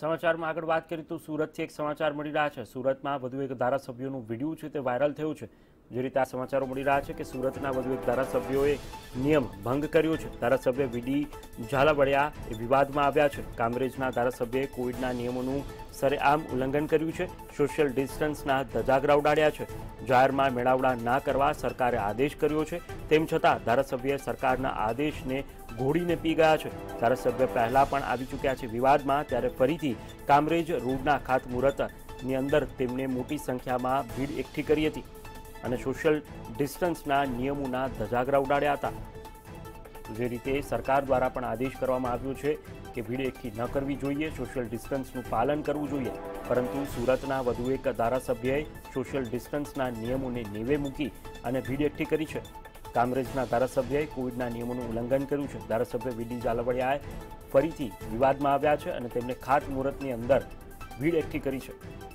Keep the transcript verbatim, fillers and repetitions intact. समाचार में आगळ बात करी तो सूरत से एक समाचार मिली रहा है। सूरत में वधु एक धारासभ्यनु वीडियो छे ते वायरल थयो छे। जे रीते आ समाचारों मिली रहा है कि सूरतना वधु एक धारासभ्योए नियम भंग कर्यो छे। धारासभ्य वीडी झालावड़िया विवाद में आव्या छे। कामरेजना धारासभ्ये कोविडना नियमोनुं सरेआम उल्लंघन कर्युं छे। सोशियल डिस्टन्सना धजागरा उडाड्या छे। जाहेरमां मेळावड़ा न करवा सरकारे आदेश कर्यो छे, तेम छतां धारासभ्य सरकारना आदेशने घोड़ीने पी गया है। धारासभ्य पहला पण आवी चूक्या है विवाद में, त्यारे फरीथी कामरेज रोडना खातमुहूर्तनी अंदर तेमणे मोटी संख्या में भीड़ एकठी करी हती अने सोशियल डिस्टन्सना नियमोना धजागरा उडाड्या हता। जे रीते सरकार द्वारा पण आदेश करवामां आव्यो छे कि भीड़ एकठी न करवी जोईए, सोशियल डिस्टन्सनुं पालन करवुं जोईए, परंतु सूरतना वधु एक धारासभ्यए सोशियल डिस्टन्सना नियमोने नीवे मूकी अने भीड़ एकठी करी छे। कामरेजना धारासभ्यए कोविडना नियमोनुं उल्लंघन कर्युं छे। धारासभ्य वीडी झालावड़ियाए फरीथी विवादमां आव्या छे अने तेमणे खातमुहूर्तनी अंदर भीड़ एकठी करी छे।